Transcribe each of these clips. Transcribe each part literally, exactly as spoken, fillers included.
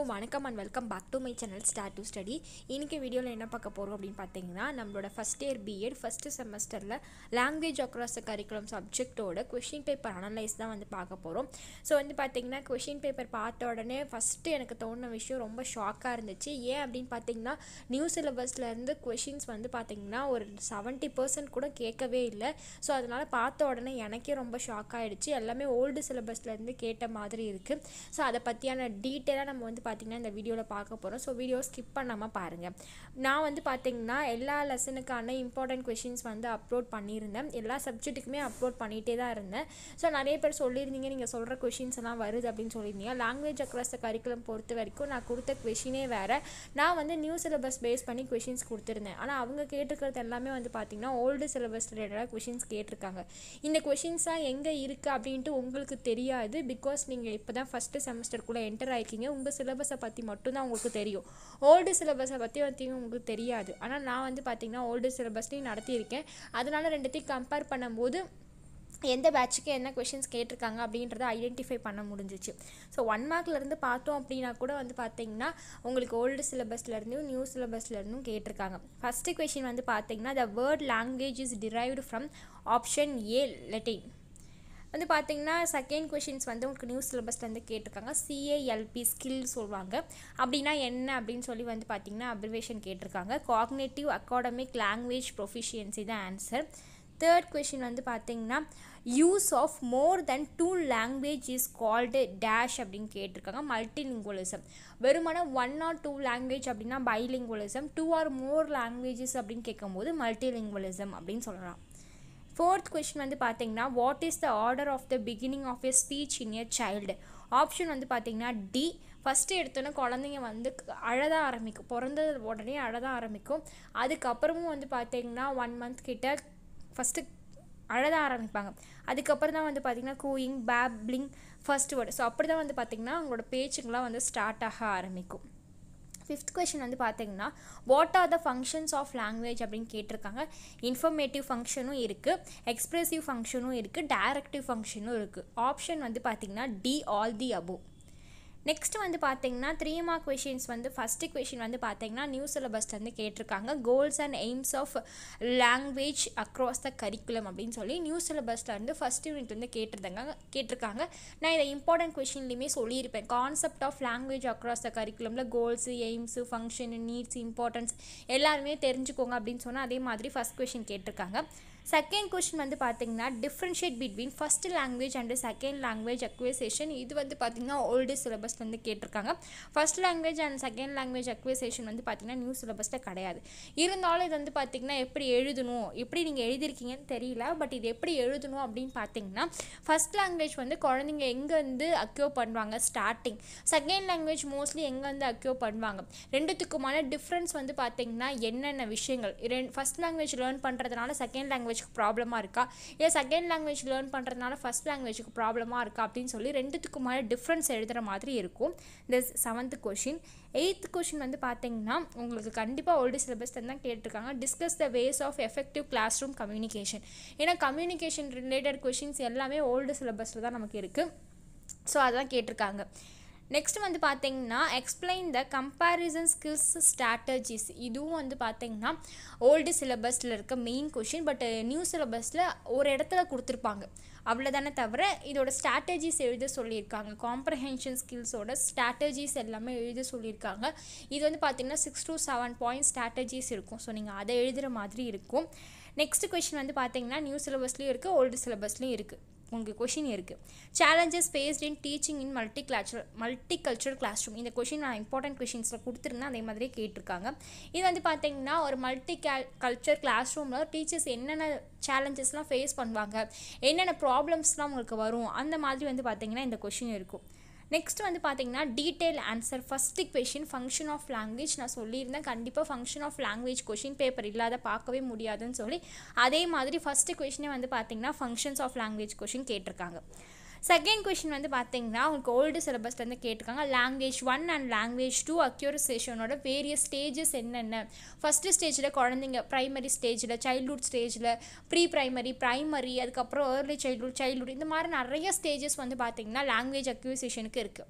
எல்லாருக்கும் வணக்கம் and welcome back to my channel Start to Study. இன்னைக்கு வீடியோல என்ன பார்க்க போறோம் அப்படினு பாத்தீங்கன்னா நம்மளோட first year B.Ed first செமஸ்டர்ல language across the curriculum subject ஓட question paper analyze தான் வந்து பார்க்க போறோம். சோ வந்து பாத்தீங்கன்னா question paper பார்த்த உடனே first எனக்கு தோணுன விஷயம் ரொம்ப ஷாக்கா இருந்துச்சு. ஏன் அப்படினு பாத்தீங்கன்னா நியூ syllabusல இருந்து questions வந்து பாத்தீங்கன்னா ஒரு seventy percent கூட கேட்கவே இல்ல. சோ அதனால பார்த்த உடனே எனக்கே ரொம்ப ஷாக் ஆயிடுச்சு. எல்லாமே old syllabusல இருந்து கேட்ட மாதிரி இருக்கு. சோ அத பத்தியான detail நம்ம வந்து பாத்தீங்கன்னா இந்த வீடியோல பார்க்க போறோம் சோ வீடியோ ஸ்கிப் பண்ணாம பாருங்க நான் வந்து பாத்தீங்கன்னா எல்லா லெசனுக்கான இம்பார்ட்டன்ட் क्वेश्चंस வந்து அப்லோட் பண்ணிருந்தேன் எல்லா சப்ஜெக்ட்டுக்குமே அப்லோட் பண்ணிட்டே தான் இருந்தேன் சோ நிறைய பேர் சொல்லிருந்தீங்க நீங்க சொல்ற क्वेश्चंस எல்லாம் வருது அப்படினு சொல்லிருந்தீங்க language across the curriculum பொறுத்த வரைக்கும் நான் கொடுத்த क्वेश्चனே வேற நான் வந்து நியூ சிலபஸ் பேஸ் பண்ணி क्वेश्चंस கொடுத்திருந்தேன் ஆனா அவங்க கேட்டிருக்கிறது எல்லாமே வந்து பாத்தீங்கன்னா ஓல்ட் சிலபஸ் ரிலேட்டடா क्वेश्चंस கேட்டிருக்காங்க இந்த क्वेश्चंसா எங்க இருக்கு அப்படினு உங்களுக்கு தெரியாது because நீங்க இப்போதான் first semester குள்ள enter ஆயிக்கீங்க உங்க சிலபஸ பத்தி மட்டும் தான் உங்களுக்கு தெரியும் ஓல்ட் சிலபஸ பத்தி வந்து உங்களுக்கு தெரியாது ஆனா நான் வந்து பாத்தீங்கன்னா ஓல்ட் சிலபஸ்லயே நடத்தி இருக்கேன் அதனால ரெண்டுத்தையும் கம்பேர் பண்ணும்போது எந்த பேட்ச்க்கு என்ன क्वेश्चंस கேட்டிருக்காங்க அப்படிங்கறதை ஐடென்டிஃபை பண்ண முடிஞ்சிச்சு சோ one mark ல இருந்து பார்த்தோம் அப்படினா கூட வந்து பாத்தீங்கன்னா உங்களுக்கு ஓல்ட் சிலபஸ்ல இருந்தும் நியூ சிலபஸ்ல இருந்தும் கேட்டிருக்காங்க first question வந்து பாத்தீங்கன்னா the word language is derived from option A Latin வந்து பாத்தீங்கன்னா second questions வந்து உங்களுக்கு நியூ சிலபஸ்ல இருந்து கேட்டிருக்காங்க CALP skill சொல்வாங்க அப்படினா என்ன அப்படினு சொல்லி வந்து பாத்தீங்கன்னா abbreviation கேட்டிருக்காங்க Cognitive Academic Language Proficiency the answer third question வந்து பாத்தீங்கன்னா use of more than two language is called dash அப்படினு கேட்டிருக்காங்க multilingualism வெறுமனே one or two language அப்படினா bilingualism two or more languages அப்படினு கேக்கும்போது multilingualism அப்படினு சொல்லலாம் Fourth question வந்து பாத்தீங்கன்னா what is the order of the beginning of a speech in a child option வந்து பாத்தீங்கன்னா D first எடுத்தோன குழந்தைங்க வந்து அழத ஆரம்பிக்கும் பிறந்த உடனே அழத ஆரம்பிக்கும் அதுக்கு அப்புறமும் வந்து பாத்தீங்கன்னா one month கிட்ட first அழத ஆரம்பிப்பாங்க அதுக்கு அப்புறம் தான் வந்து பாத்தீங்கன்னா cooing babbling first word so அப்படி தான் வந்து பாத்தீங்கன்னா அவங்களோட பேச்சுங்களா வந்து ஸ்டார்ட் ஆக ஆரம்பிக்கும் fifth question வந்து பாத்தீங்கன்னா what are the functions of language அப்படிን கேட்டிருக்காங்க informative functionும் இருக்கு expressive functionும் இருக்கு directive functionும் இருக்கு option வந்து பாத்தீங்கன்னா D all the above next வந்து பாத்தீங்கன்னா three mark questions வந்து first question வந்து பாத்தீங்கன்னா new syllabus வந்து கேட்டிருக்காங்க goals and aims of language across the curriculum அப்படினு சொல்லி new syllabusல இருந்து first unit வந்து கேட்டிருந்தாங்க கேட்டிருக்காங்க நான் இத important questionலயே சொல்லி இருப்பேன் concept of language across the curriculumல goals aims function needs importance எல்லாரும் தெரிஞ்சுக்கோங்க அப்படினு சொன்னா அதே மாதிரி first question கேட்டிருக்காங்க second question வந்து பாத்தீங்கன்னா differentiate between first language and second language acquisition இது வந்து பாத்தீங்கன்னா old syllabus வந்து கேட்டிருக்காங்க first language and second language acquisition வந்து பாத்தீங்கன்னா new syllabusல கிடையாது இருந்தாலும் இது வந்து பாத்தீங்கன்னா எப்படி எழுதணும் எப்படி நீங்க எழுதி இருக்கீங்கன்னு தெரியல பட் இது எப்படி எழுதணும் அப்படினு பாத்தீங்கன்னா first language வந்து குழந்தைங்க எங்க இருந்து acquire பண்ணுவாங்க starting second language mostly எங்க இருந்து acquire பண்ணுவாங்க ரெண்டுத்துக்குமான difference வந்து பாத்தீங்கன்னா என்னென்ன விஷயங்கள் first language learn பண்றதனால second language problem ah iruka yes second language learn pandradhanaala first language ku problem ah iruka appdin solli renduthukkumana difference eludra maadhiri irukum this seventh question eighth question vandu pathina ungalku kandipa old syllabus than dhaan ketirukanga discuss the ways of effective classroom communication ena communication related questions ellame old syllabus la dhaan namakku irukku so adha ketirukanga next வந்து பாத்தீங்கன்னா explain the comparison skills strategies இதுவும் வந்து பாத்தீங்கன்னா old syllabusல இருக்க main question but new syllabusல ஒரு இடத்துல கொடுத்திருப்பாங்க அவ்ளோதானே தவிர இதோட strategies எழுத சொல்லிருக்காங்க comprehension skills ஓட strategies எல்லாமே எழுத சொல்லிருக்காங்க இது வந்து பாத்தீங்கன்னா six to seven point strategies இருக்கும் சோ நீங்க அதை எழுதுற மாதிரி இருக்கும் next question வந்து பாத்தீங்கன்னா new syllabusலயும் இருக்கு old syllabusலயும் இருக்கு உங்களுக்கு क्वेश्चन இருக்கு challenges faced in teaching in multicultural multicultural classroom இந்த क्वेश्चन நான் important क्वेश्चंसல கொடுத்திருந்தேன் அதே மாதிரி கேட்டிருக்காங்க இது வந்து பாத்தீங்கன்னா ஒரு மல்டி கல்ச்சர் கிளாஸ் ரூம்ல டீச்சர்ஸ் என்னென்ன challengesலாம் ஃபேஸ் பண்ணுவாங்க என்னென்ன problemsலாம் உங்களுக்கு வரும் அந்த மாதிரி வந்து பாத்தீங்கன்னா இந்த क्वेश्चन இருக்கும் next வந்து பாத்தீங்கன்னா detail answer first question function of language நான் சொல்லிருந்தேன் கண்டிப்பா function of language question paper இல்லாத பார்க்கவே முடியாதுன்னு சொல்லி அதே மாதிரி first questionே வந்து பாத்தீங்கன்னா functions of language question கேட்டிருக்காங்க Second question வந்து பாத்தீங்கன்னா உங்களுக்கு old syllabus ல இருந்து கேட்டிருக்காங்க language one and language two acquisition ஓட various stages என்னென்ன. First stage ல குழந்தைங்க primary stage ல childhood stage ல pre primary primary அதுக்கு அப்புறம் early childhood childhood இந்த மாதிரி நிறைய stages வந்து பாத்தீங்கன்னா language acquisition க்கு இருக்கு.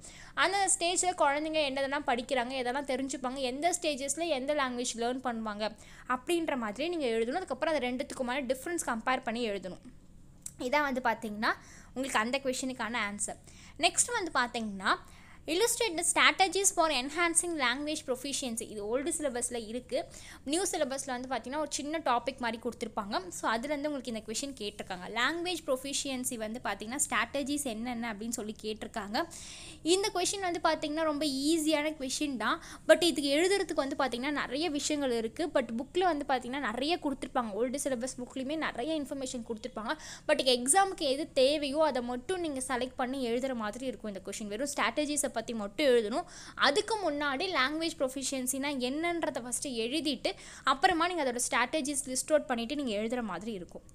அந்த stage ல குழந்தைங்க என்னதெல்லாம் படிக்கறாங்க எதெல்லாம் தெரிஞ்சுபாங்க எந்த stages ல எந்த language learn பண்ணுவாங்க அப்படின்ற மாதிரி நீங்க எழுதணும். அதுக்கு அப்புறம் அந்த ரெண்டுத்துக்குமான difference compare பண்ணி எழுதணும். இதான் வந்து பாத்தீங்கன்னா உங்களுக்கு அந்த क्वेश्चनக்கான ஆன்சர். நெக்ஸ்ட் வந்து பாத்தீங்கன்னா illustrate the strategies for enhancing language proficiency. இது old syllabus ல இருக்கு. New syllabus ல வந்து பாத்தீங்கன்னா ஒரு சின்ன டாபிக் மாதிரி கொடுத்திருப்பாங்க. சோ அதுல இருந்து உங்களுக்கு இந்த क्वेश्चन கேட்டிருக்காங்க. Language proficiency வந்து பாத்தீங்கன்னா strategies என்னென்ன அப்படினு சொல்லி கேட்டிருக்காங்க. இந்த क्वेश्चन வந்து பாத்தீங்கன்னா ரொம்ப ஈஸியான क्वेश्चन தான். பட் இதுக்கு எழுதுறதுக்கு வந்து பாத்தீங்கன்னா நிறைய விஷயங்கள் இருக்கு. பட் bookல வந்து பாத்தீங்கன்னா நிறைய கொடுத்திருப்பாங்க. Old syllabus bookலயே நிறைய information கொடுத்திருப்பாங்க. பட் எக்ஸாம்க்கு எது தேவையோ அத மட்டும் நீங்க செலக்ட் பண்ணி எழுதுற மாதிரி இருக்கும் இந்த क्वेश्चन. வெறும் strategies பத்தி மட்டும் எழுதணும். அதுக்கு முன்னாடி language proficiency னா என்னன்றதை ஃபர்ஸ்ட் எழுதிட்டு அப்புறமா நீங்க அதோட strategies list out பண்ணிட்டு நீங்க எழுதுற மாதிரி இருக்கும்.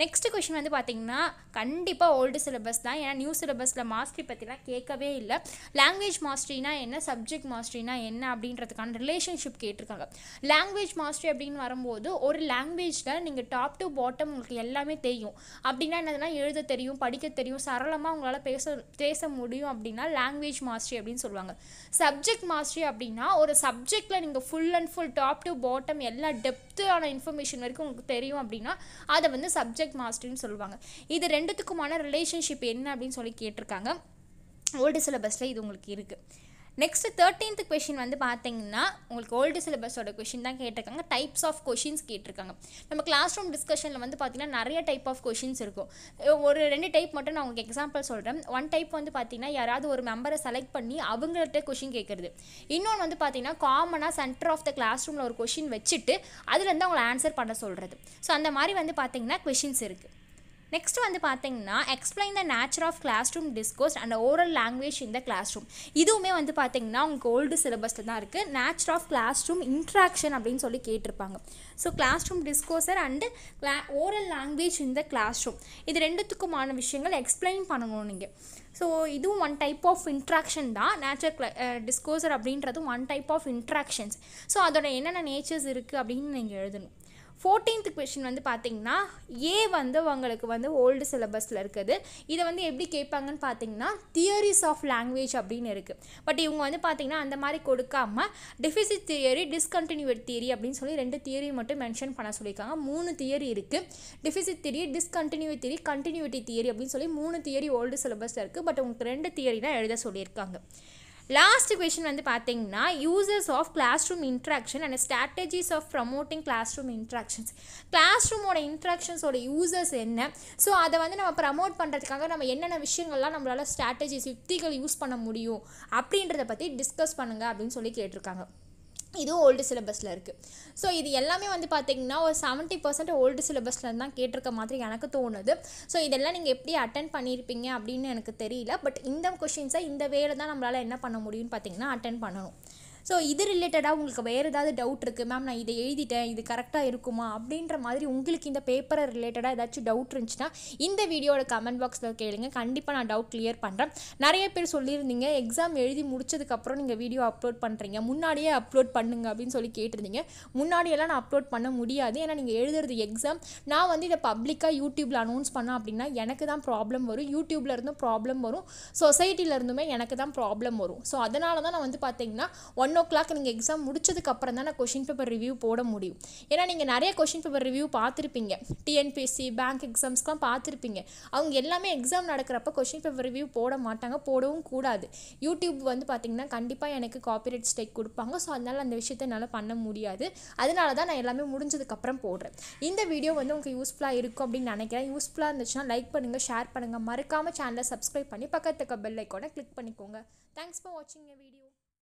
நெக்ஸ்ட் क्वेश्चन வந்து பாத்தீங்கன்னா கண்டிப்பா ஓல்ட் சிலபஸ் தான். ஏனா நியூ சிலபஸ்ல மாஸ்டரி பத்திலாம் கேட்கவே இல்ல. லாங்குவேஜ் மாஸ்டரினா என்ன, சப்ஜெக்ட் மாஸ்டரினா என்ன அப்படின்றதுக்கான ரிலேஷன்ஷிப் கேட்டிருக்காங்க. லாங்குவேஜ் மாஸ்டரி அப்படினு வரும்போது ஒரு லாங்குவேஜ்ல நீங்க டாப் டு பாட்டம் உங்களுக்கு எல்லாமே தெரியும். அப்படினா என்னன்னா எழுத தெரியும், படிக்க தெரியும், சரளமா உங்களால பேச பேச முடியும் அப்படினா லாங்குவேஜ் மாஸ்டரி அப்படினு சொல்வாங்க. சப்ஜெக்ட் மாஸ்டரி அப்படினா ஒரு சப்ஜெக்ட்ல நீங்க full and full top to bottom எல்லா டெப்த்தான இன்ஃபர்மேஷன் வரைக்கும் உங்களுக்கு தெரியும் அப்படினா அத வந்து சப்ஜெக்ட் மாஸ்டர் னு சொல்வாங்க. இது ரெண்டுத்துக்குமான ரிலேஷன்ஷிப் என்ன அப்படினு சொல்லி கேட்டிருக்காங்க. ஓல்ட் சிலபஸ்ல இது உங்களுக்கு இருக்கு. நெக்ஸ்ட் thirteenth क्वेश्चन வந்து பாத்தீங்கன்னா உங்களுக்கு ஓல்ட் சிலபஸோட क्वेश्चन தான் கேட்டிருக்காங்க. டைப்ஸ் ஆஃப் क्वेश्चंस கேட்டிருக்காங்க. நம்ம கிளாஸ் ரூம் டிஸ்கஷன்ல வந்து பாத்தீங்கன்னா நிறைய டைப் ஆஃப் क्वेश्चंस இருக்கும். ஒரு ரெண்டு டைப் மட்டும் நான் உங்களுக்கு எக்ஸாம்பிள் சொல்றேன். ஒன் டைப் வந்து பாத்தீங்கன்னா யாராவது ஒரு மெம்பரை செலக்ட் பண்ணி அவங்கள்ட்ட क्वेश्चन கேக்குறது. இன்னொரு வந்து பாத்தீங்கன்னா காமனா சென்டர் ஆஃப் தி கிளாஸ் ரூம்ல ஒரு क्वेश्चन வெச்சிட்டு அதுல இருந்து அவங்க ஆன்சர் பண்ண சொல்றது. சோ அந்த மாதிரி வந்து பாத்தீங்கன்னா क्वेश्चंस இருக்கு. நெக்ஸ்ட் வந்து பாத்தீங்கன்னா explain the nature of classroom discourse and oral language in the classroom. இதுவுமே வந்து பாத்தீங்கன்னா உங்களுக்கு old syllabusல தான் இருக்கு. Nature of classroom interaction அப்படினு சொல்லி கேட்டிருப்பாங்க. So classroom discourse and oral language in the classroom. இது ரெண்டுத்துக்குமான விஷயங்களை explain பண்ணணும் நீங்க. So இதுவும் one type of interaction தான். Nature discourse அப்படின்றது one type of interactions. So அதோட என்னென்ன natures இருக்கு அப்படினு நீங்க எழுதணும். fourteenth क्वेश्चन வந்து பாத்தீங்கன்னா ஏ வந்து உங்களுக்கு வந்து old syllabusல இருக்குது. இத வந்து எப்படி கேட்பாங்கன்னு பாத்தீங்கன்னா theories of language அப்படினு இருக்கு. பட் இவங்க வந்து பாத்தீங்கன்னா அந்த மாதிரி கொடுக்காம deficit theory, discontinuity theory அப்படினு சொல்லி ரெண்டு theory மட்டும் மென்ஷன் பண்ண சொல்லிருக்காங்க. மூணு theory இருக்கு. Deficit theory, discontinuity theory, continuity theory அப்படினு சொல்லி மூணு theory old syllabusல இருக்கு. பட் உங்களுக்கு ரெண்டு theory தான் எழுத சொல்லிருக்காங்க. Last question வந்து பாத்தீங்கன்னா uses of classroom interaction and strategies of promoting classroom interactions. Classroom ஓட interactions ஓட uses என்ன? சோ அத வந்து நம்ம promote பண்றதுக்காக நம்ம என்னென்ன விஷயங்கள்லாம் நம்மளால strategies யுக்திகள் யூஸ் பண்ண முடியும் அப்படின்றத பத்தி discuss பண்ணுங்க அப்படினு சொல்லி கேட்டிருக்காங்க. இது old syllabusல இருக்கு. சோ இது எல்லாமே வந்து பாத்தீங்கன்னா ஒரு seventy percent old syllabusல தான் கேட்டிருக்க மாதிரி எனக்கு தோணுது. சோ இதெல்லாம் நீங்க எப்படி அட்டெண்ட் பண்ணிருப்பீங்க அப்படினு எனக்கு தெரியல. பட் இந்த क्वेश्चंस இந்த வேல தான் நம்மளால என்ன பண்ண முடியும்னு பாத்தீங்கன்னா அட்டெண்ட் பண்ணனும். சோ இது ரிலேட்டடா உங்களுக்கு வேற ஏதாவது டவுட் இருக்கு, மேம் நான் இத எழுதிட்டேன் இது கரெக்ட்டா இருக்குமா அப்படின்ற மாதிரி உங்களுக்கு இந்த பேப்பர் ரிலேட்டடா ஏதாச்சும் டவுட் இருந்துச்சுனா இந்த வீடியோட கமெண்ட் பாக்ஸ்ல கேளுங்க. கண்டிப்பா நான் டவுட் கிளியர் பண்றேன். நிறைய பேர் சொல்லிருந்தீங்க எக்ஸாம் எழுதி முடிச்சதுக்கு அப்புறம் நீங்க வீடியோ அப்லோட் பண்றீங்க, முன்னாடியே அப்லோட் பண்ணுங்க அப்படினு சொல்லி கேட்டிருந்தீங்க. முன்னாடி எல்லாம் நான் அப்லோட் பண்ண முடியாது. ஏனா நீங்க எழுதுறது எக்ஸாம். நான் வந்து இத பப்ளிக்கா YouTubeல அனௌன்ஸ் பண்ணா அப்படினா எனக்கு தான் ப்ராப்ளம் வரும். YouTubeல இருந்து ப்ராப்ளம் வரும், சொசைட்டில இருந்துமே எனக்கு தான் ப்ராப்ளம் வரும். சோ அதனால தான் நான் வந்து பாத்தீங்கன்னா one o'clock நீங்க எக்ஸாம் முடிச்சதுக்கு அப்புறம் தான் நான் क्वेश्चन பேப்பர் ரிவ்யூ போட முடியும். ஏனா நீங்க நிறைய क्वेश्चन பேப்பர் ரிவ்யூ பாத்திருப்பீங்க. T N P S C bank எக்ஸாம்ஸ்லாம் பாத்திருப்பீங்க. அவங்க எல்லாமே எக்ஸாம் நடக்கறப்ப क्वेश्चन பேப்பர் ரிவ்யூ போட மாட்டாங்க, போடவும் கூடாது. YouTube வந்து பாத்தீங்கன்னா கண்டிப்பா எனக்கு காப்பிரைட் ஸ்ட்ரைக் கொடுப்பாங்க. சோ அதனால அந்த விஷயத்தை என்னால பண்ண முடியாது. அதனால தான் நான் எல்லாமே முடிஞ்சதுக்கு அப்புறம் போடுறேன். இந்த வீடியோ வந்து உங்களுக்கு யூஸ்ஃபுல்லா இருக்கும் அப்படி நினைக்கிறேன். யூஸ்ஃபுல்லா இருந்துச்சுனா லைக் பண்ணுங்க, ஷேர் பண்ணுங்க, மறக்காம சேனலை Subscribe பண்ணி பக்கத்துல இருக்க பெல் ஐகானை கிளிக் பண்ணிக்கோங்க. Thanks for watching the video.